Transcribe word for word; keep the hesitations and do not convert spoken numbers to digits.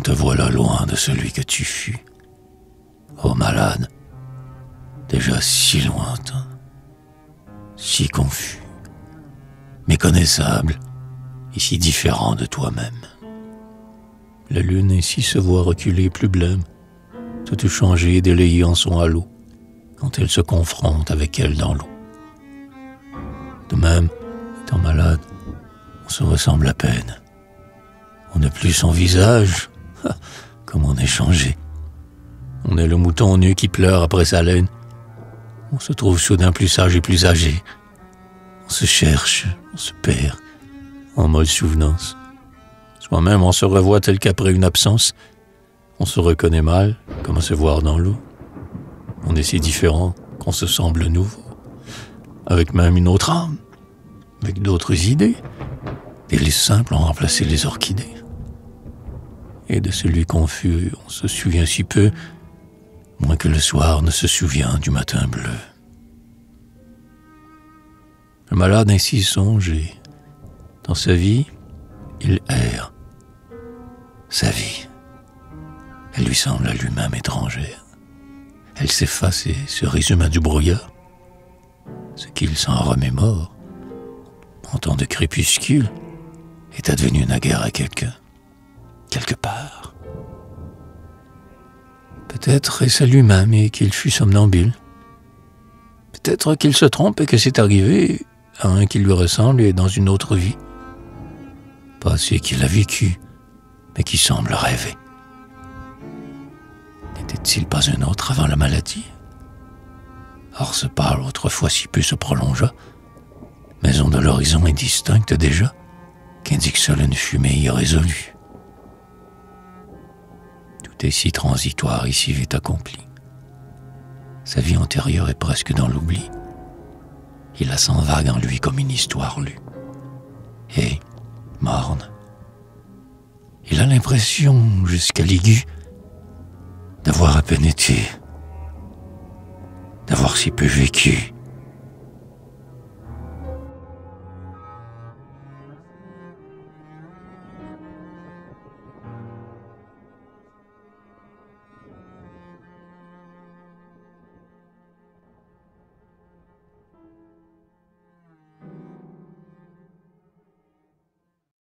te voilà loin de celui que tu fus. Ô malade, déjà si lointain, si confus, méconnaissable et si différent de toi-même. La lune ainsi se voit reculer plus blême, toute changée, délayée en son halo, quand elle se confronte avec elle dans l'eau. De même, étant malade, on se ressemble à peine. On n'a plus son visage, ah, comme on est changé. On est le mouton nu qui pleure après sa laine. On se trouve soudain plus sage et plus âgé. On se cherche, on se perd, en molle souvenance. Soi-même, on se revoit tel qu'après une absence. On se reconnaît mal, comme à se voir dans l'eau. On est si différent qu'on se semble nouveau, avec même une autre âme, avec d'autres idées. Et les simples ont remplacé les orchidées. Et de celui qu'on fut, on se souvient si peu, moins que le soir ne se souvient du matin bleu. Le malade ainsi songe et, dans sa vie, il erre. Sa vie, elle lui semble à lui-même étrangère. Elle s'efface et se résume à du brouillard. Ce qu'il s'en remémore, en temps de crépuscule, est advenu naguère à quelqu'un, quelque part. Peut-être est-ce à lui-même et qu'il fut somnambule. Peut-être qu'il se trompe et que c'est arrivé à un qui lui ressemble et dans une autre vie. Passé qu'il a vécu, mais qui semble rêver. N'était-il pas un autre avant la maladie? Or ce pâle autrefois si peu se prolongea, maison de l'horizon indistincte déjà, qu'indique seule une fumée irrésolue. Tout est si transitoire et si vite accompli. Sa vie antérieure est presque dans l'oubli. Il la sent vague en lui comme une histoire lue. Et, morne, il a l'impression, jusqu'à l'aigu, d'avoir à peine été, d'avoir si peu vécu,